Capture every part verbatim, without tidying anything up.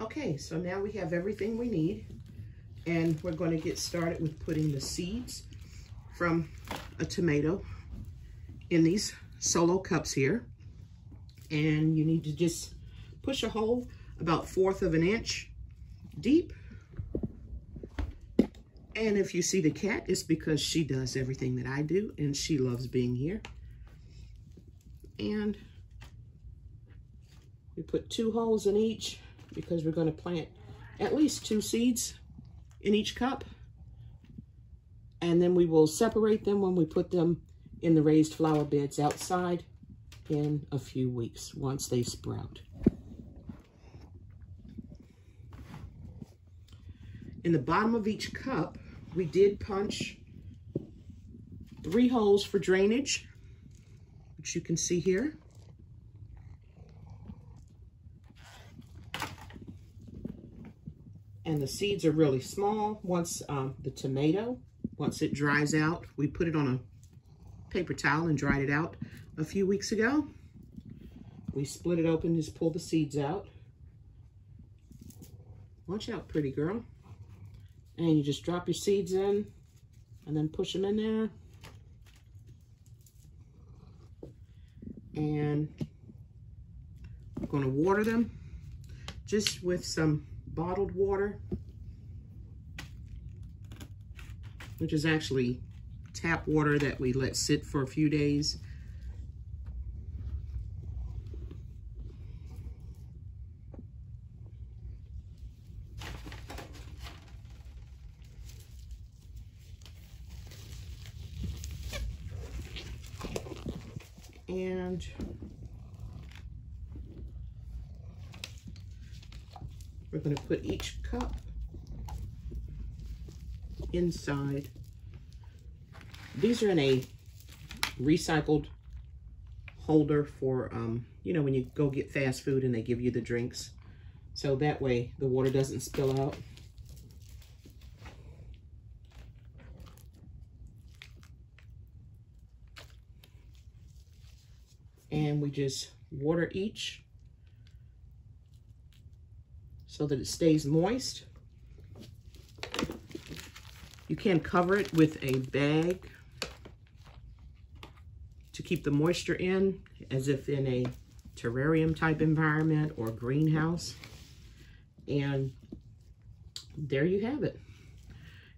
Okay, so now we have everything we need, and we're going to get started with putting the seeds from a tomato in these solo cups here. And you need to just push a hole about fourth of an inch deep. And if you see the cat, it's because she does everything that I do, and she loves being here. And we put two holes in each because we're going to plant at least two seeds in each cup. And then we will separate them when we put them in the raised flower beds outside in a few weeks once they sprout. In the bottom of each cup, we did punch three holes for drainage, which you can see here. And the seeds are really small. Once um, the tomato, once it dries out, we put it on a paper towel and dried it out a few weeks ago. We split it open, just pull the seeds out. Watch out, pretty girl. And you just drop your seeds in and then push them in there. And I'm going to water them just with some bottled water, which is actually tap water that we let sit for a few days. And we're going to put each cup inside. These are in a recycled holder for, um, you know, when you go get fast food and they give you the drinks. So that way the water doesn't spill out. And we just water each so that it stays moist. You can cover it with a bag to keep the moisture in, as if in a terrarium type environment or greenhouse. And there you have it.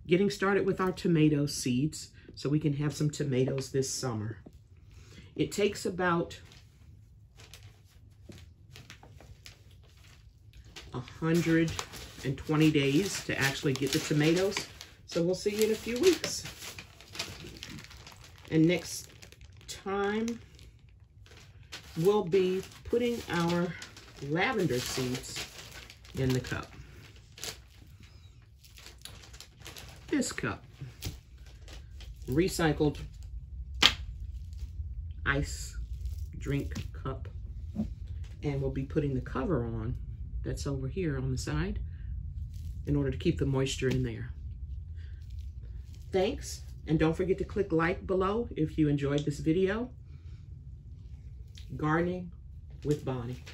Getting started with our tomato seeds so we can have some tomatoes this summer. It takes about one hundred twenty days to actually get the tomatoes. So we'll see you in a few weeks. And next time, we'll be putting our lavender seeds in the cup. This cup, recycled ice drink cup, and we'll be putting the cover on that's over here on the side in order to keep the moisture in there. Thanks, and don't forget to click like below if you enjoyed this video. Gardening with Bonnie.